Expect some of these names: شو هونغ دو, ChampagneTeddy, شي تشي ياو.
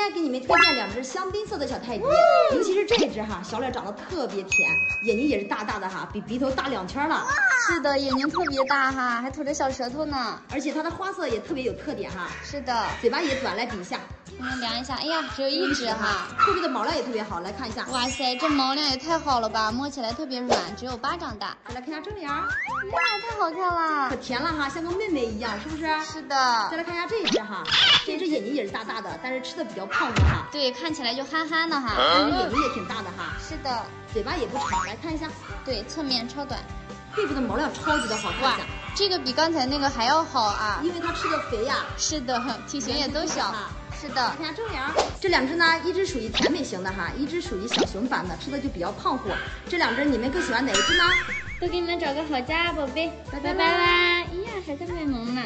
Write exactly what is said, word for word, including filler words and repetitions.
天给你们推荐两只香槟色的小泰迪，尤其是这只哈，小脸长得特别甜，眼睛也是大大的哈，比鼻头大两圈了。是的，眼睛特别大哈，还吐着小舌头呢。而且它的花色也特别有特点哈。是的，嘴巴也短，来比一下。我们量一下，哎呀，只有一只哈。后背的毛量也特别好，来看一下。哇塞，这毛量也太好了吧，摸起来特别软，只有巴掌大。再来看一下正脸，哇，太好看了，可甜了哈，像个妹妹一样，是不是？是的。再来看一下这一只哈，这只眼睛也是大大的，但是吃的比较胖的哈。对，看起来就憨憨的哈，但是眼睛也挺大的哈。是的，嘴巴也不长，来看一下。对，侧面超短。背部的毛量超级的好，看一下，这个比刚才那个还要好啊，因为它吃的肥呀。是的，体型也都小。是的，看一下正脸，这两只呢，一只属于甜美型的哈，一只属于小熊版的，吃的就比较胖乎。这两只你们更喜欢哪一只呢？都给你们找个好家，宝贝，拜拜拜拜！哎呀，还在卖萌呢。